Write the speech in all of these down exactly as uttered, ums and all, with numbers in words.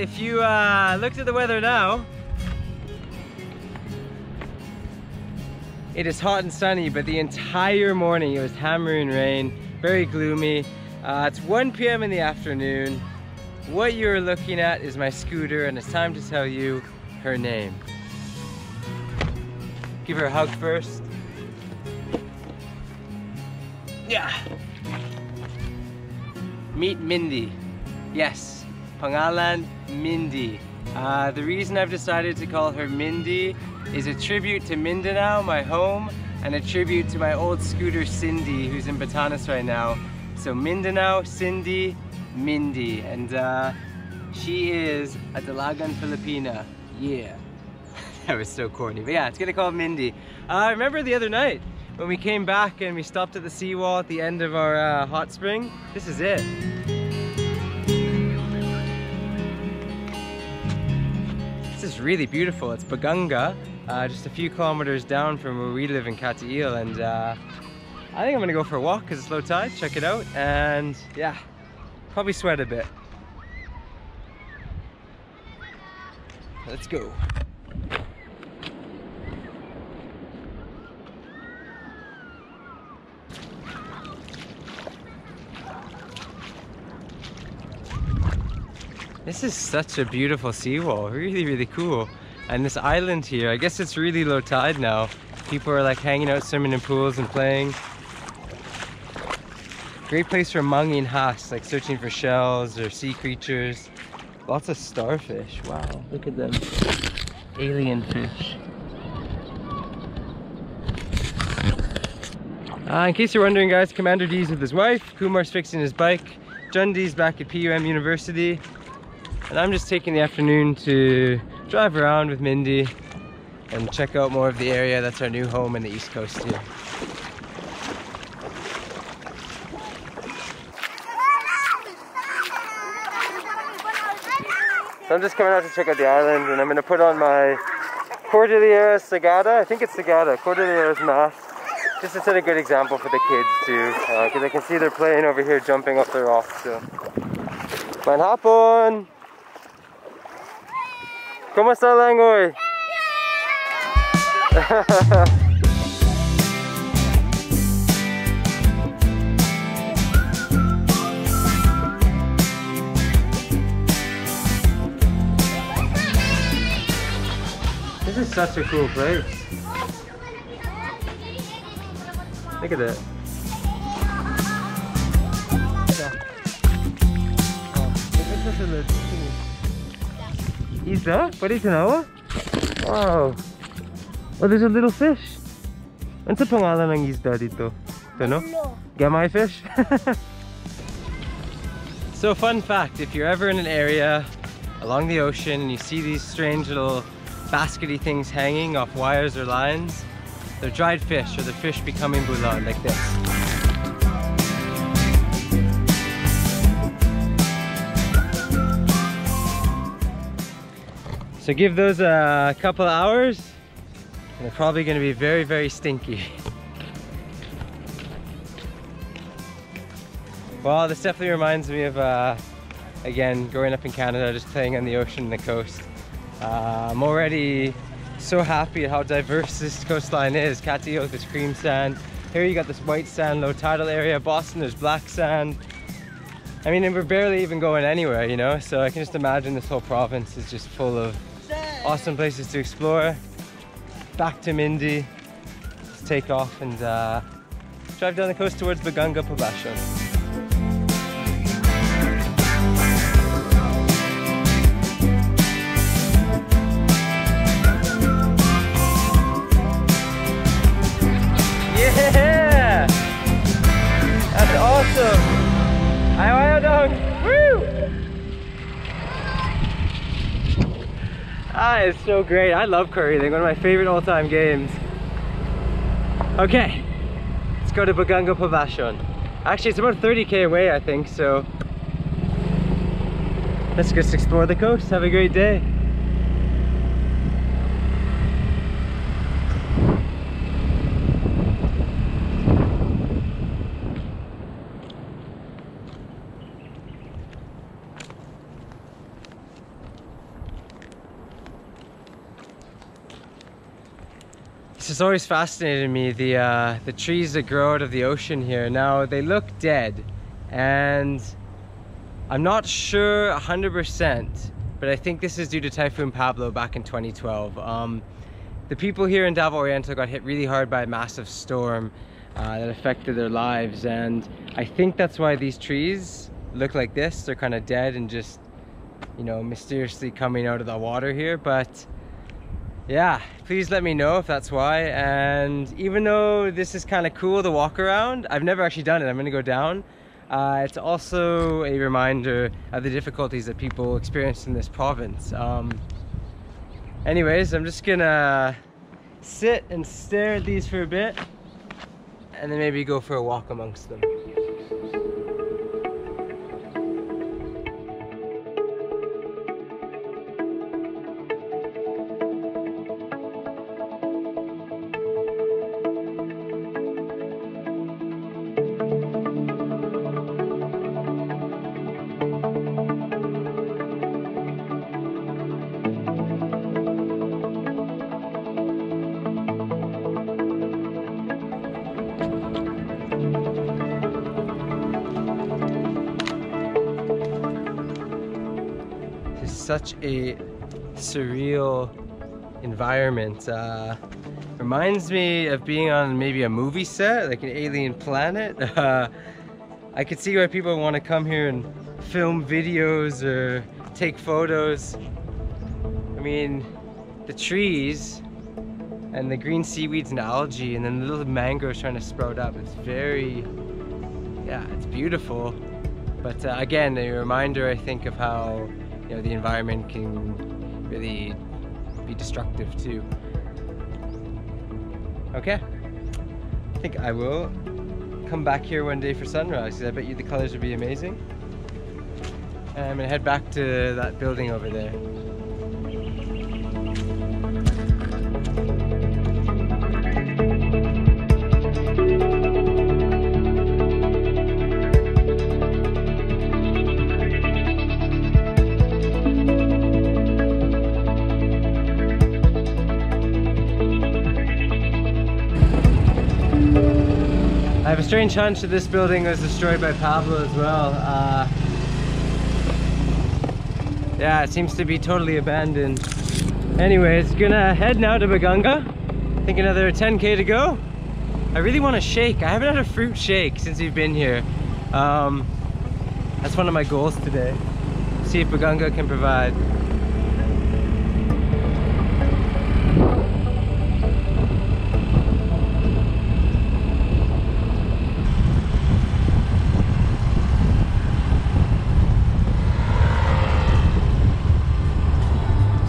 if you uh, looked at the weather now, it is hot and sunny, but the entire morning it was hammering rain, very gloomy. Uh, it's one p m in the afternoon. What you're looking at is my scooter, and it's time to tell you her name. Give her a hug first. Yeah. Meet Mindy. Yes, pangalan Mindy. Uh, the reason I've decided to call her Mindy is a tribute to Mindanao, my home, and a tribute to my old scooter Cindy, who's in Batangas right now. So Mindanao, Cindy, Mindy, and uh, she is a Dalagan Filipina. Yeah. That was so corny, but yeah, it's gonna call Mindy. Uh, I remember the other night when we came back and we stopped at the seawall at the end of our uh, hot spring. This is it. This is really beautiful. It's Baganga, uh, just a few kilometers down from where we live in Katiil, and uh, I think I'm gonna go for a walk because it's low tide, check it out, and yeah, probably sweat a bit. Let's go. This is such a beautiful seawall, really, really cool. And this island here, I guess it's really low tide now. People are like hanging out, swimming in pools and playing. Great place for mangi and haas, like searching for shells or sea creatures. Lots of starfish, wow, look at them. Alien fish. Uh, in case you're wondering, guys, Commander D's with his wife, Kumar's fixing his bike, Jundi's back at P U M University, and I'm just taking the afternoon to drive around with Mindy and check out more of the area. That's our new home in the East Coast here. So I'm just coming out to check out the island, and I'm gonna put on my Cordillera Sagada. I think it's Sagada, Cordillera's mask. Just to set a good example for the kids too, because uh, I can see they're playing over here, jumping off the rocks. So, man, hop on. ¿Cómo está el langoy? This is such a cool place. Look at that. Isa? Parikinawa? Wow. Oh, there's a little fish. What's the pangalan ng isda dito? Ito, no? Gamay fish? So, fun fact, if you're ever in an area along the ocean and you see these strange little baskety things hanging off wires or lines, they're dried fish, or the fish becoming bulan, like this. So give those a couple of hours, and they're probably going to be very, very stinky. Well, this definitely reminds me of, uh, again, growing up in Canada, just playing on the ocean and the coast. Uh, I'm already so happy at how diverse this coastline is. Katiil with this cream sand. Here you got this white sand, low tidal area. Boston, there's black sand. I mean, and we're barely even going anywhere, you know? So I can just imagine this whole province is just full of awesome places to explore. Back to Mindy. Let's take off and uh, drive down the coast towards Baganga, Poblacion. Yeah! That's awesome! Ayaw, ayaw, dog! Woo! Ah, it's so great. I love curling, one of my favorite all-time games. Okay, let's go to Baganga Poblacion. Actually, it's about thirty K away, I think, so let's just explore the coast. Have a great day. It's just always fascinated me, the, uh, the trees that grow out of the ocean here. Now, they look dead, and I'm not sure one hundred percent, but I think this is due to Typhoon Pablo back in twenty twelve. Um, the people here in Davao Oriental got hit really hard by a massive storm uh, that affected their lives, and I think that's why these trees look like this. They're kind of dead and just, you know, mysteriously coming out of the water here, but yeah, please let me know if that's why. And even though this is kind of cool to walk around, I've never actually done it. I'm gonna go down. Uh, it's also a reminder of the difficulties that people experience in this province. Um, anyways, I'm just gonna sit and stare at these for a bit, and then maybe go for a walk amongst them. Such a surreal environment. Uh, reminds me of being on maybe a movie set, like an alien planet. Uh, I could see why people want to come here and film videos or take photos. I mean, the trees and the green seaweeds and algae and then the little mangroves trying to sprout up. It's very, yeah, it's beautiful. But uh, again, a reminder, I think, of how you know, the environment can really be destructive too. Okay, I think I will come back here one day for sunrise, because I bet you the colors would be amazing. And I'm gonna head back to that building over there. I have a strange hunch that this building was destroyed by Pablo as well. Uh, yeah, it seems to be totally abandoned. Anyways, gonna head now to Baganga. I think another ten K to go. I really want a shake. I haven't had a fruit shake since we've been here. Um, that's one of my goals today. See if Baganga can provide.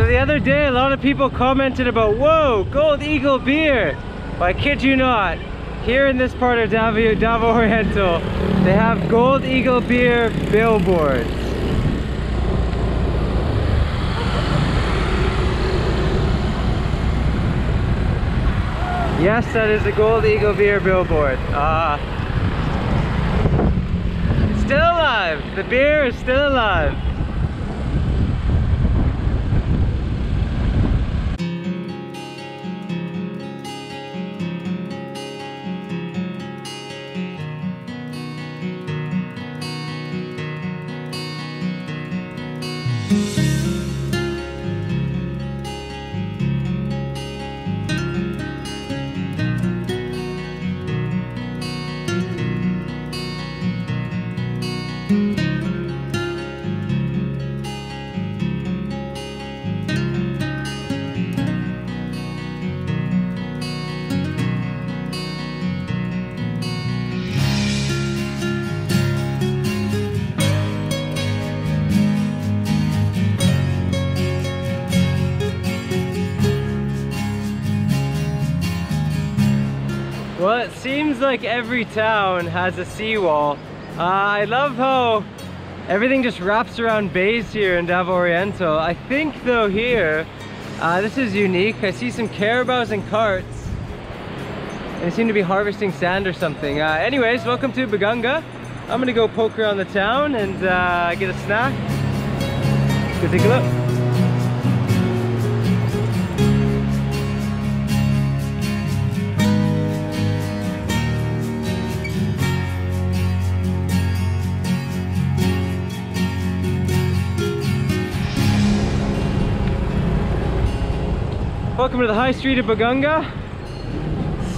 The other day, a lot of people commented about, whoa, Gold Eagle Beer. Well, I kid you not, here in this part of Davao, Davao Oriental, they have Gold Eagle Beer billboards. Yes, that is the Gold Eagle Beer billboard. Ah, uh, it's still alive. The beer is still alive. Well, it seems like every town has a seawall. Uh, I love how everything just wraps around bays here in Davao Oriental. I think though here, uh, this is unique. I see some carabaos and carts. They seem to be harvesting sand or something. Uh, anyways, welcome to Baganga. I'm gonna go poke around the town and uh, get a snack. Let's go take a look. Welcome to the high street of Baganga.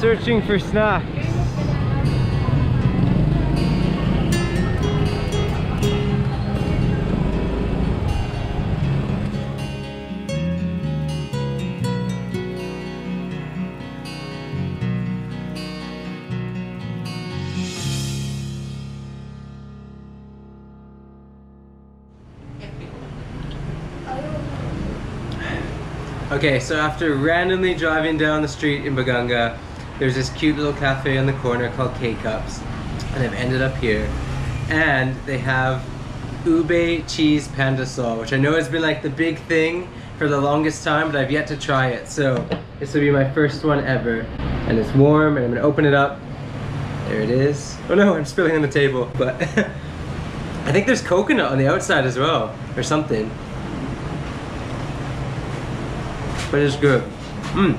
Searching for snacks. Okay, so after randomly driving down the street in Baganga, there's this cute little cafe on the corner called K-Cups, and I've ended up here. And they have ube cheese panda sol, which I know has been like the big thing for the longest time, but I've yet to try it. So this will be my first one ever. And it's warm, and I'm gonna open it up. There it is. Oh no, I'm spilling on the table, but I think there's coconut on the outside as well, or something. But it's good. Mm.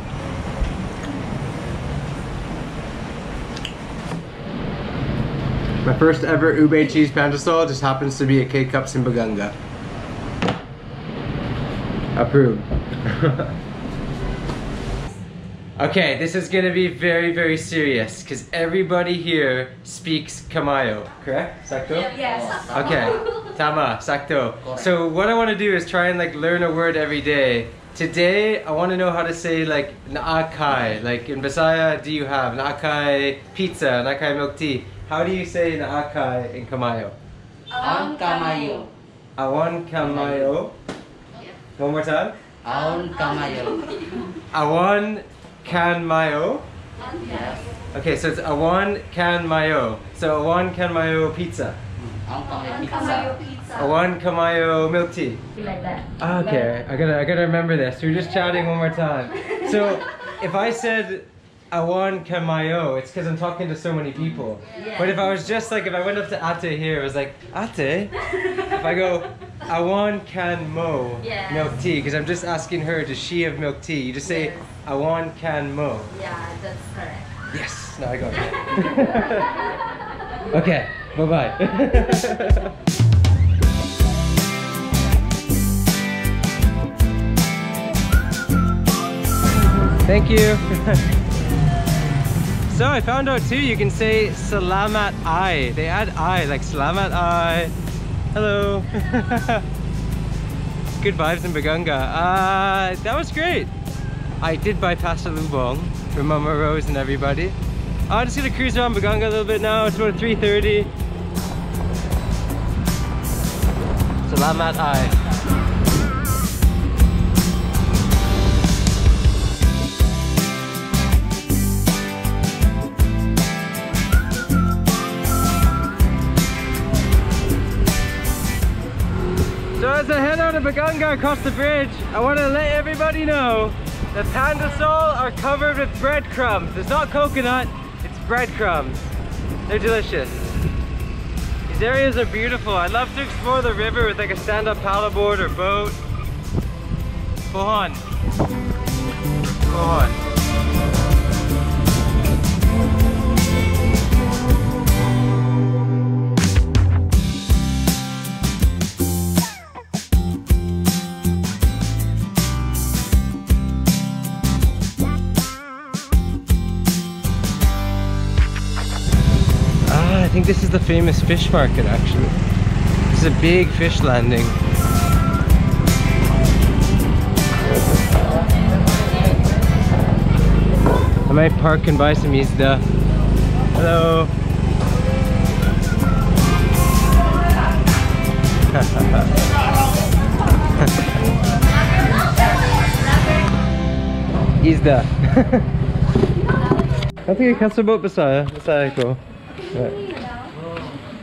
My first ever ube cheese panda sol just happens to be at K-Cups in Baganga. Approved. Okay, this is gonna be very, very serious because everybody here speaks Kamayo, correct? Sakto? Yes. Okay, tama, sakto. So what I want to do is try and like learn a word every day. Today, I want to know how to say like naakai. Like in Bisaya, do you have naakai pizza, naakai milk tea? How do you say naakai in Kamayo? Aon Kamayo. Aon Kamayo. One more time. Aon Kamayo. Aon Kanmayo. Yes. Okay, so it's Aon Kanmayo. So Aon Kanmayo pizza. Aon Kamayo pizza. Aon Kamayo milk tea. Like that. Okay, I gotta, I gotta remember this. We were just chatting one more time. So, if I said Aon Kamayo, it's because I'm talking to so many people. Yeah. But if I was just like, if I went up to Ate here, it was like, Ate? If I go, Aon Kanmo yes. milk tea, because I'm just asking her, does she have milk tea? You just say, yes. Aon Kanmo. Yeah, that's correct. Yes, now I got it. Okay, bye-bye. Thank you. So I found out too, you can say salamat ai. They add ai, like salamat ai. Hello. Good vibes in Baganga. Uh, that was great. I did buy pasta lubong for Mama Rose and everybody. I'm just gonna cruise around Baganga a little bit now. It's about three thirty. Salamat ai. As I head out of Baganga across the bridge, I want to let everybody know that panda sol are covered with breadcrumbs. It's not coconut, it's breadcrumbs. They're delicious. These areas are beautiful. I love to explore the river with like a stand-up paddleboard or boat. Pohon. Pohon. I think this is the famous fish market actually. This is a big fish landing. I might park and buy some isda. Hello! Isda. I think I can't about Bisaya. Bisaya ko.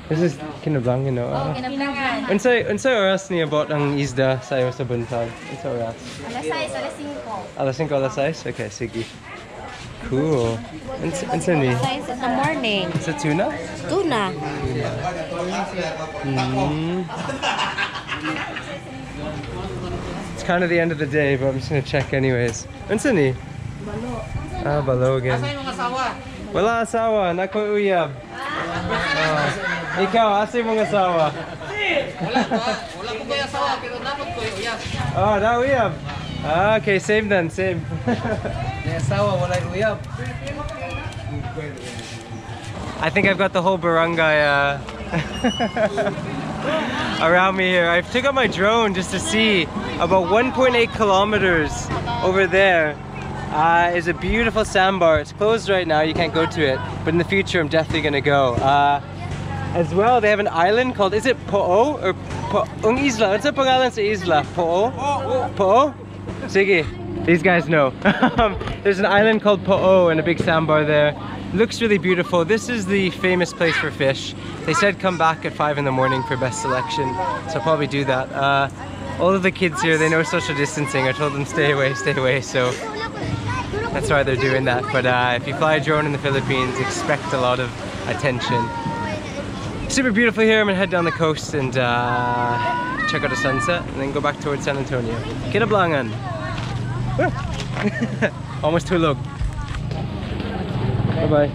This is Kinabalangan, no? Oh, Kinabalangan. Unsay unsay oras niya bought ang isda sayo sa buntan? Unsay oras? Alas sais, alas singko. Alas singko, alas sais? Okay, sige. Cool. Unsay ni? Alas sais in the morning. Sa tuna? Tuna. Mm. It's kind of the end of the day, but I'm just gonna check anyways. Unsay ni? Balo. Ah, balo again. Asay mga asawa? Wala asawa, nakoy uyab. Ah. Ikaw, asa yung mga asawa? Wala ko, wala ko kaya asawa, pero dapat ko yung uyab. Oh, daw uyab. Ah, okay, same then, same. I think I've got the whole barangay uh, around me here. I took out my drone just to see. About one point eight kilometers over there uh, is a beautiful sandbar. It's closed right now, you can't go to it. But in the future, I'm definitely gonna go. Uh, as well, they have an island called, is it Po'o or Po'o? Ung isla, it's a pangalan sa isla, Po'o? Po'o? Sige. These guys know. There's an island called Po'o and a big sandbar there. Looks really beautiful. This is the famous place for fish. They said come back at five in the morning for best selection, so I'll probably do that. Uh, all of the kids here, they know social distancing. I told them stay away, stay away, so that's why they're doing that. But uh, if you fly a drone in the Philippines, expect a lot of attention. Super beautiful here. I'm gonna head down the coast and uh, check out a sunset and then go back towards San Antonio. Kinablangan. Almost tulog. Bye-bye.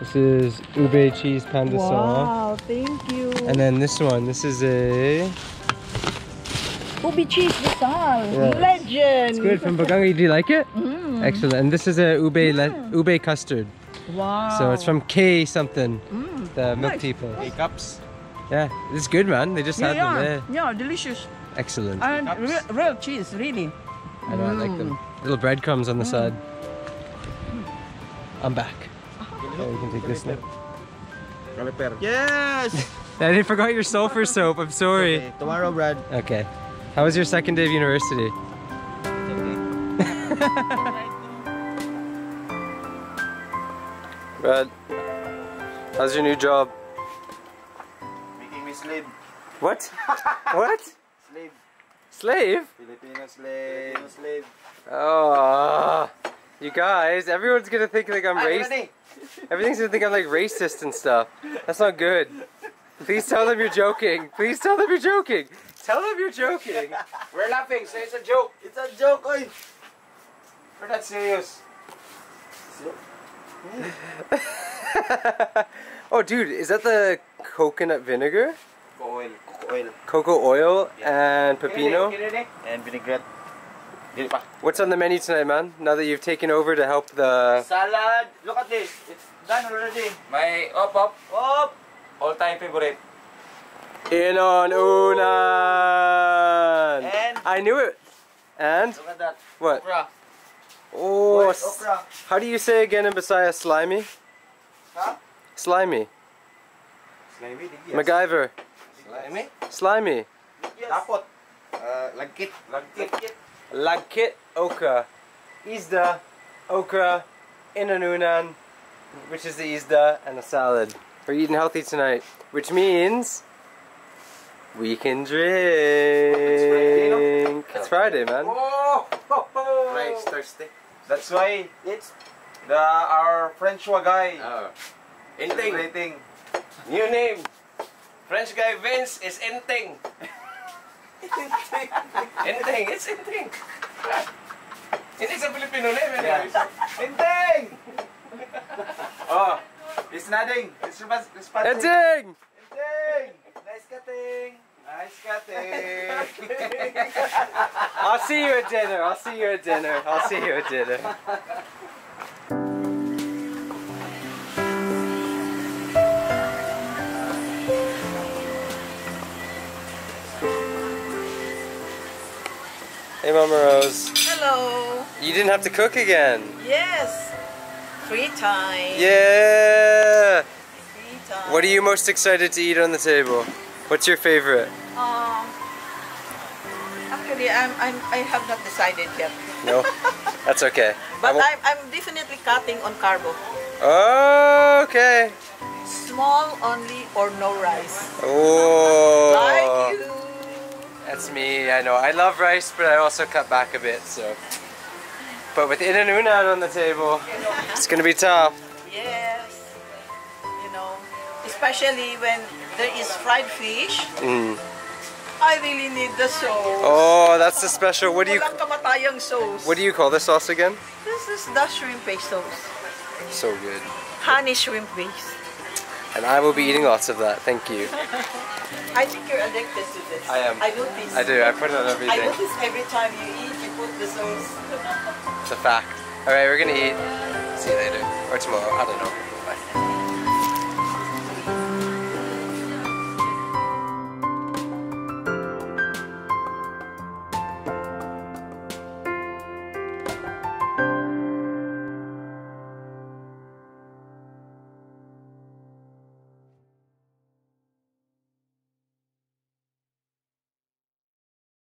This is ube cheese panda wow, sauce. Wow, thank you. And then this one, this is a... ube cheese basal, yes. Legend! It's good, from Baganga. Do you like it? Mm. Excellent. And this is a ube, yeah. ube custard. Wow. So it's from K something, mm. the milk nice. People. K-Cups. Yeah, it's good, man. They just yeah, had yeah. them there. Yeah, delicious. Excellent. And real, real cheese, really. I know, mm. I like them. Little breadcrumbs on the mm. side. I'm back. Oh, you can take this now. Yes! I forgot your sulfur soap, I'm sorry. Okay, tomorrow, Brad. Okay. How was your second day of university? It's okay. Brad, how's your new job? Making me slave. What? What? Slave. Slave? Filipino slave. Filipino slave. Oh. You guys, everyone's gonna think like I'm racist. Everything's gonna think I'm like racist and stuff. That's not good. Please tell them you're joking. Please tell them you're joking. Tell them you're joking. We're laughing, so it's a joke. It's a joke, oi. We're not serious. Oh, dude, is that the coconut vinegar? Cocoa oil. Cocoa oil. Cocoa oil yeah. and pepino. And vinaigrette. What's on the menu tonight, man? Now that you've taken over to help the... Salad! Look at this! It's done already! My op op! Op! All-time favorite! Inon unan! And... I knew it! And? Look at that! What? Okra! Oh! Boiled okra. How do you say again in Bisaya, slimy? Huh? Slimy! Slimy? Yes. MacGyver! Slimy? Slimy! Yes! Lapot! Uh, Lagkit! Lagkit! Lagkit okra. Isda, okra, inanunan, which is the isda, and a salad. We're eating healthy tonight, which means we can drink. It's Friday, man. Oh, ho, ho. Nice Thursday. That's why it's the our French guy. Uh, Enting. New name. French guy Vince is Enting. Enting, it's Enting. Hindi sa Filipino name, eh? Enting! Oh, it's nothing. It's responding. Enting! Enting! Nice cutting! Nice cutting! I'll see you at dinner. I'll see you at dinner. I'll see you at dinner. Hey, Mama Rose. Hello. You didn't have to cook again. Yes. Three times. Yeah. Three times. What are you most excited to eat on the table? What's your favorite? Um. Actually, I'm I'm I have not decided yet. No. That's okay. But I'm I'm definitely cutting on carbo. Oh, okay. Small only or no rice. Oh. Like you. That's me, I know. I love rice, but I also cut back a bit, so. But with in and unan on the table, it's gonna be tough. Yes, you know, especially when there is fried fish. Mm. I really need the sauce. Oh, that's the special. What do you? Kamatayang sauce. What do you call this sauce again? This is the shrimp paste sauce. So good. Honey shrimp paste. And I will be eating lots of that. Thank you. I think you're addicted to this. I am. I do this. I do. I put it on everything. I do this every time you eat. You put the sauce. It's a fact. All right, we're gonna eat. See you later or tomorrow. I don't know.